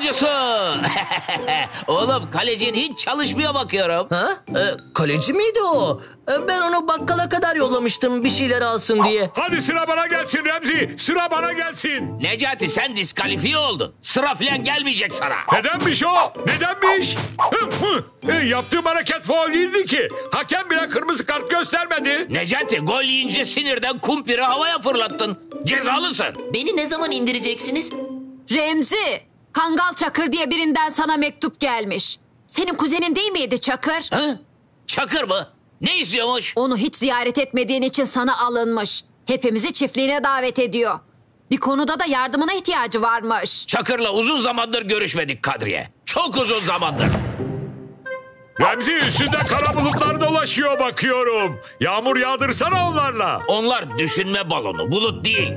futbolcusu. Oğlum kalecin hiç çalışmıyor bakıyorum. Ha? Kaleci miydi o? Ben onu bakkala kadar yollamıştım bir şeyler alsın diye. Hadi sıra bana gelsin Remzi. Sıra bana gelsin. Necati sen diskalifiye oldun. Sıra falan gelmeyecek sana. Nedenmiş o? Nedenmiş? Yaptığım hareket faul değildi ki. Hakem bile kırmızı kart göstermedi. Necati gol yiyince sinirden kumpiri havaya fırlattın. Cezalısın. Beni ne zaman indireceksiniz? Remzi, Kangal Çakır diye birinden sana mektup gelmiş. Senin kuzenin değil miydi Çakır? Ha? Çakır mı? Ne istiyormuş? Onu hiç ziyaret etmediğin için sana alınmış. Hepimizi çiftliğine davet ediyor. Bir konuda da yardımına ihtiyacı varmış. Çakır'la uzun zamandır görüşmedik Kadriye. Çok uzun zamandır. Remzi üstünde kara bulutlar dolaşıyor bakıyorum. Yağmur yağdırsana onlarla. Onlar düşünme balonu, bulut değil.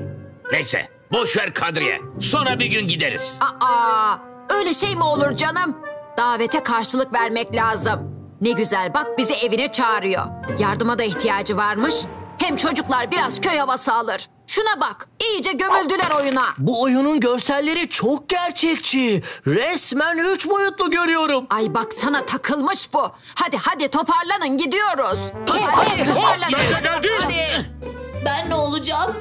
Neyse boş ver Kadriye. Sonra bir gün gideriz. Aa, öyle şey mi olur canım? Davete karşılık vermek lazım. Ne güzel bak bizi evine çağırıyor. Yardıma da ihtiyacı varmış. Hem çocuklar biraz köy havası alır. Şuna bak iyice gömüldüler oyuna. Bu oyunun görselleri çok gerçekçi. Resmen 3 boyutlu görüyorum. Ay baksana takılmış bu. Hadi hadi toparlanın gidiyoruz. Hadi toparlanın. Hadi. Ben ne olacağım?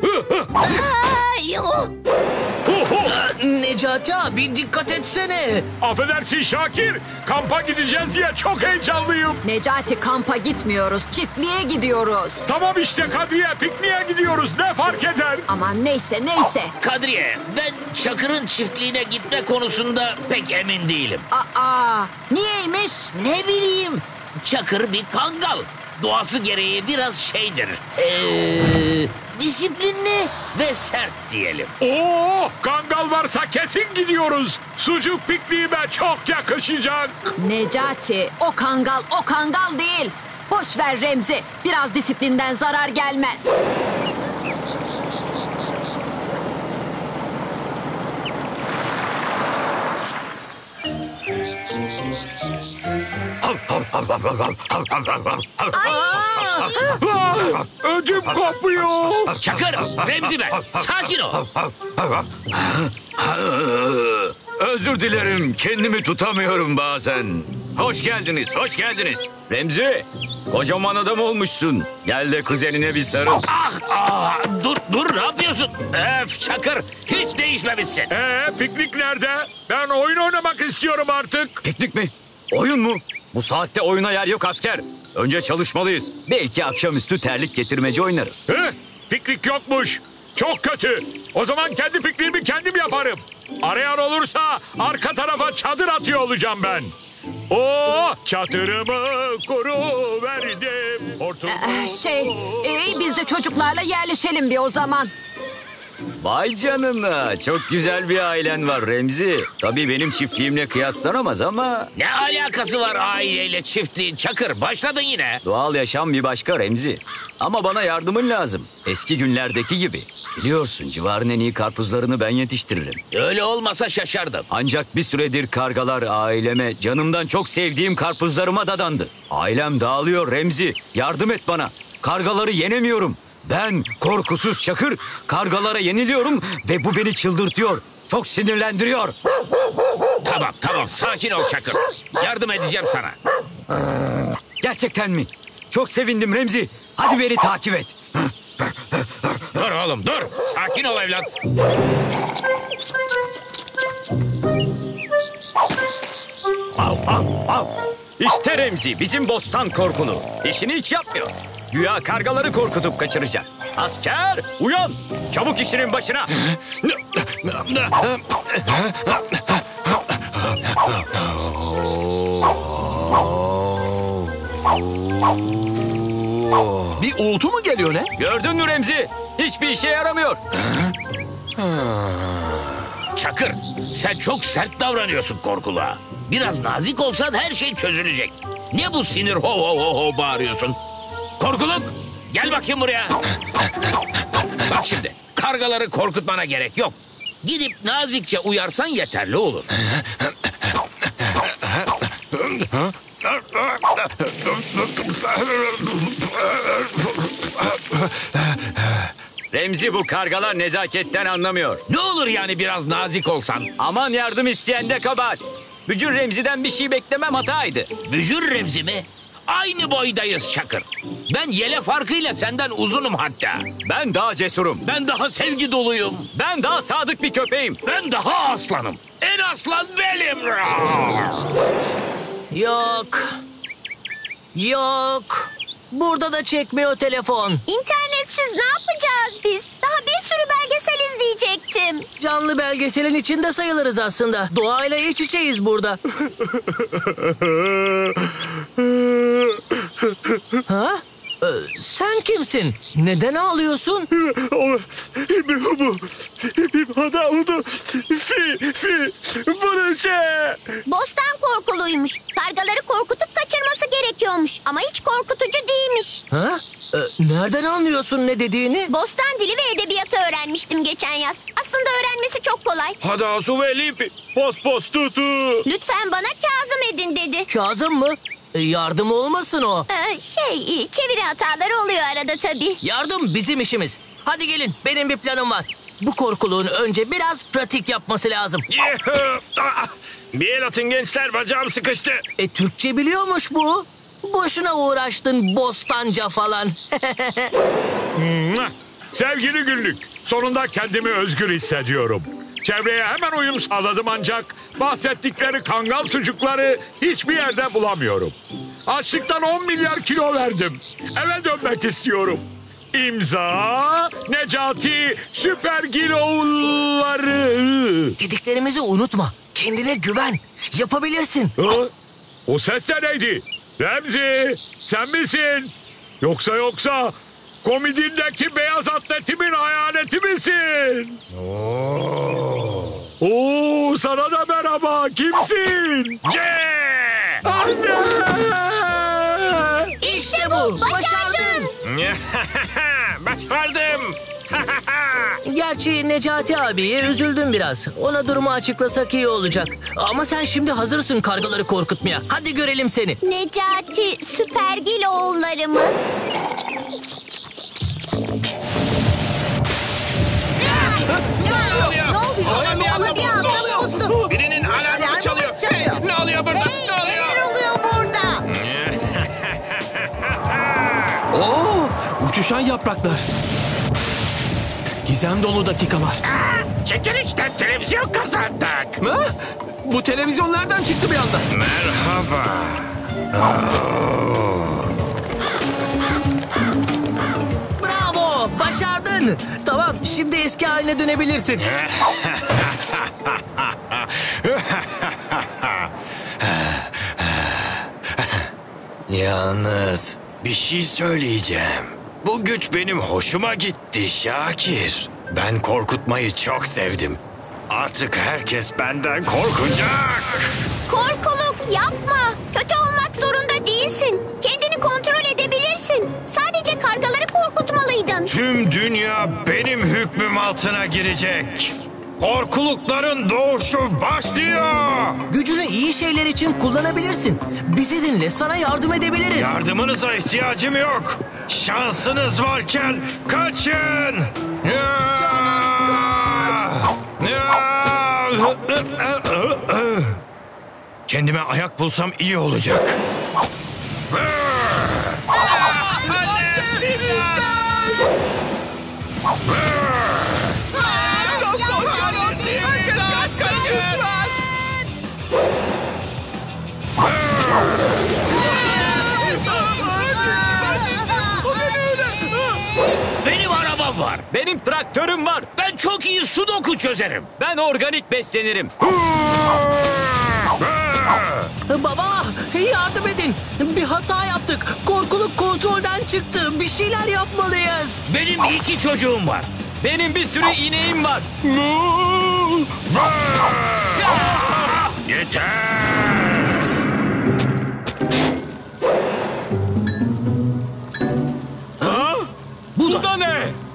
Necati abi dikkat etsene. Affedersin Şakir. Kampa gideceğiz diye çok heyecanlıyım. Necati kampa gitmiyoruz. Çiftliğe gidiyoruz. Tamam işte Kadriye pikniğe gidiyoruz. Ne fark eder? Aman neyse neyse. Kadriye ben Çakır'ın çiftliğine gitme konusunda pek emin değilim. Aa niyeymiş? Ne bileyim. Çakır bir kangal. Doğası gereği biraz şeydir. Disiplinli ve sert diyelim. Oo, kangal varsa kesin gidiyoruz. Sucuk pikniğime çok yakışacak. Necati, o kangal değil. Boş ver Remzi, biraz disiplinden zarar gelmez. Ödüm kopuyor. Çakır, Remzi ben. Sakin ol. Özür dilerim. Kendimi tutamıyorum bazen. Hoş geldiniz, hoş geldiniz. Remzi, kocaman adam olmuşsun. Gel de kuzenine bir sarıl. Ah, dur ne yapıyorsun? Çakır, hiç değişmemişsin. Piknik nerede? Ben oyun oynamak istiyorum artık. Piknik mi? Oyun mu? Bu saatte oyuna yer yok asker. Önce çalışmalıyız. Belki akşamüstü terlik getirmece oynarız. Piknik yokmuş. Çok kötü. O zaman kendi pikniğimi kendim yaparım. Arayan olursa arka tarafa çadır atıyor olacağım ben. Çadırımı kuruverdim. Biz de çocuklarla yerleşelim bir o zaman. Vay canına, çok güzel bir ailen var Remzi. Tabii benim çiftliğimle kıyaslanamaz ama... Ne alakası var aileyle çiftliğin Çakır? Başladın yine. Doğal yaşam bir başka Remzi. Ama bana yardımın lazım. Eski günlerdeki gibi. Biliyorsun civarın en iyi karpuzlarını ben yetiştiririm. Öyle olmasa şaşardım. Ancak bir süredir kargalar aileme, canımdan çok sevdiğim karpuzlarıma dadandı. Ailem dağılıyor Remzi. Yardım et bana. Kargaları yenemiyorum. Ben korkusuz Çakır kargalara yeniliyorum ve bu beni çıldırtıyor. Çok sinirlendiriyor. Tamam sakin ol Çakır. Yardım edeceğim sana. Gerçekten mi? Çok sevindim Remzi. Hadi beni takip et. Dur oğlum dur. Sakin ol evlat. Al. İşte Remzi bizim bostan korkulu. İşini hiç yapmıyor. Güya kargaları korkutup kaçıracak. Asker uyan. Çabuk işinin başına. Bir uğultu mu geliyor ne? Gördün mü Remzi? Hiçbir işe yaramıyor. Çakır sen çok sert davranıyorsun korkuluğa. Biraz nazik olsan her şey çözülecek. Ne bu sinir ho bağırıyorsun? Korkuluk, gel bakayım buraya. Bak şimdi, kargaları korkutmana gerek yok. Gidip nazikçe uyarsan yeterli olur. Remzi, bu kargalar nezaketten anlamıyor. Ne olur yani biraz nazik olsan. Aman, yardım isteyen de kabahat. Bücür Remzi'den bir şey beklemem hataydı. Bücür Remzi mi? Aynı boydayız Çakır. Ben yele farkıyla senden uzunum hatta. Ben daha cesurum. Ben daha sevgi doluyum. Ben daha sadık bir köpeğim. Ben daha aslanım. En aslan benim. Yok. Yok. Burada da çekmiyor telefon. İnternetsiz ne yapacağız biz? Daha bir sürü belgesel izleyecektim. Canlı belgeselin içinde sayılırız aslında. Doğayla iç içeyiz burada. Ha? Sen kimsin? Neden ağlıyorsun? Bostan korkuluymuş. Kargaları korkutup kaçırması gerekiyormuş. Ama hiç korkutucu değilmiş. Ha? Nereden anlıyorsun ne dediğini? Bostan dili ve edebiyatı öğrenmiştim geçen yaz. Aslında öğrenmesi çok kolay. Hada su ve lipi. Pos tutu. Lütfen bana Kazım edin dedi. Kazım mı? Yardım olmasın o. Çeviri hataları oluyor arada tabii. Yardım bizim işimiz. Hadi gelin, benim bir planım var. Bu korkuluğun önce biraz pratik yapması lazım. Bir el atın gençler, bacağım sıkıştı. Türkçe biliyormuş bu. Boşuna uğraştın Bostanca falan. Sevgili günlük, sonunda kendimi özgür hissediyorum. Çevreye hemen uyum sağladım ancak bahsettikleri kangal sucukları hiçbir yerde bulamıyorum. Açlıktan 10 milyar kilo verdim. Eve dönmek istiyorum. İmza Necati Süpergiloğulları. Dediklerimizi unutma. Kendine güven. Yapabilirsin. Ha? O ses de neydi? Remzi, sen misin? Yoksa... Komedindeki beyaz atletimin hayaleti misin? Oo, sana da merhaba. Kimsin? Anne! İşte bu. Başardın. Başardım. Gerçi Necati abiye üzüldüm biraz. Ona durumu açıklasak iyi olacak. Ama sen şimdi hazırsın kargaları korkutmaya. Hadi görelim seni. Necati Süpergiloğulları mı? Ne oluyor? Birinin alarmı çalıyor. Ne oluyor burada? Neler oluyor burada? Oo, uçuşan yapraklar. Gizem dolu dakikalar. Çekilişten televizyon kazandık. Ha? Bu televizyon nereden çıktı bir anda? Merhaba. Bravo, başardın. Tamam, şimdi eski haline dönebilirsin. Yalnız bir şey söyleyeceğim. Bu güç benim hoşuma gitti Şakir. Ben korkutmayı çok sevdim. Artık herkes benden korkacak. Korkuluk yapma. Kötü olmak zorunda değilsin. Kendini kontrol edebilirsin. Sadece kargaları korkutmalıydın. Tüm dünya benim hükmüm altına girecek. Korkulukların doğuşu başlıyor. Gücünü iyi şeyler için kullanabilirsin. Bizi dinle, sana yardım edebiliriz. Yardımınıza ihtiyacım yok. Şansınız varken kaçın. Kendime ayak bulsam iyi olacak. Benim arabam var. Benim traktörüm var. Ben çok iyi sudoku çözerim. Ben organik beslenirim. Baba, yardım edin. Bir hata yaptık. Korkuluk kontrolden çıktı. Bir şeyler yapmalıyız. Benim 2 çocuğum var. Benim bir sürü ineğim var. Yeter!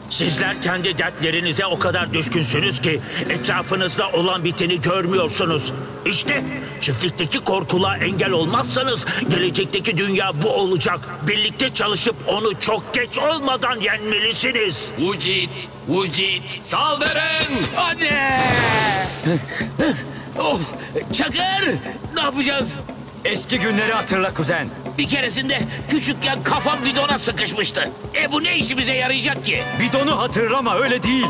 Sizler kendi dertlerinize o kadar düşkünsünüz ki etrafınızda olan biteni görmüyorsunuz. İşte çiftlikteki korkuluğa engel olmazsanız gelecekteki dünya bu olacak. Birlikte çalışıp onu çok geç olmadan yenmelisiniz. Ucit, Vücut saldırın! Anne! Of! Çakır! Ne yapacağız? Eski günleri hatırla kuzen. Bir keresinde küçükken kafam bidona sıkışmıştı. Bu ne işimize yarayacak ki? Bidonu hatırlama, öyle değil.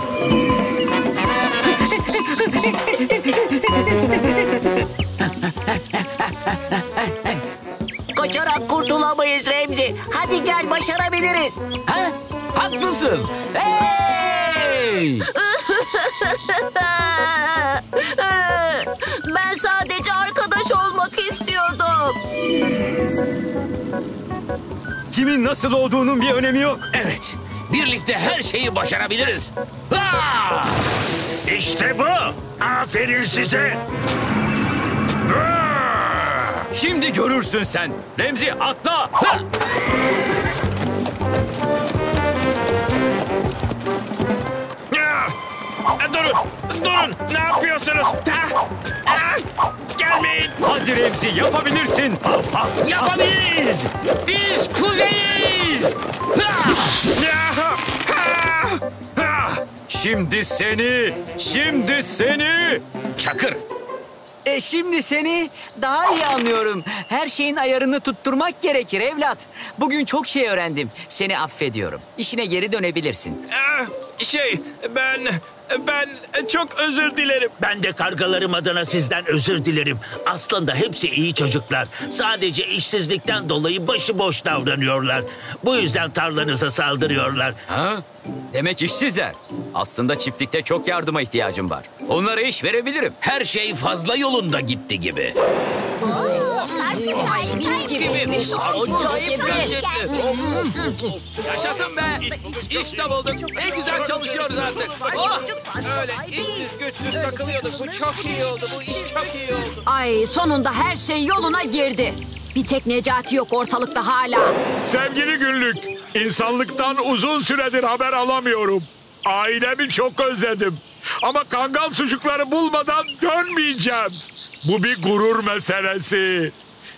Koşarak kurtulamayız Remzi. Hadi gel, başarabiliriz. Ha? Haklısın. Hey! Ben sadece arkadaş olmak istiyordum. Kimin nasıl olduğunun bir önemi yok. Evet. Birlikte her şeyi başarabiliriz. Ha! İşte bu. Aferin size. Şimdi görürsün sen. Remzi atla. Ha! Durun, durun. Ne yapıyorsunuz? Gelmeyin. Hadi Remzi, yapabilirsin. Yapabiliriz. Biz kuzeyiz. Şimdi seni. Çakır. Şimdi seni daha iyi anlıyorum. Her şeyin ayarını tutturmak gerekir evlat. Bugün çok şey öğrendim. Seni affediyorum. İşine geri dönebilirsin. Ben çok özür dilerim. Ben de kargalarım adına sizden özür dilerim. Aslında hepsi iyi çocuklar. Sadece işsizlikten dolayı başıboş davranıyorlar. Bu yüzden tarlanıza saldırıyorlar. Ha? Demek işsizler. Aslında çiftlikte çok yardıma ihtiyacım var. Onlara iş verebilirim. Her şey fazla yolunda gitti gibi. Gibiymiş. Acayip lezzetli. Yaşasın be. İşte bulduk. Ne güzel çalışıyoruz artık. Oh. Öyle işsiz güçsüz takılıyorduk. Bu çok iyi oldu. Bu iş çok iyi oldu. Ay, sonunda her şey yoluna girdi. Bir tek Necati yok ortalıkta hala. Sevgili Günlük, insanlıktan uzun süredir haber alamıyorum. Ailemi çok özledim. Ama kangal sucukları bulmadan dönmeyeceğim. Bu bir gurur meselesi.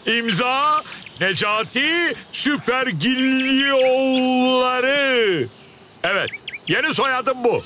İmza Necati Süpergiliyolları. Evet, yeni soyadım bu.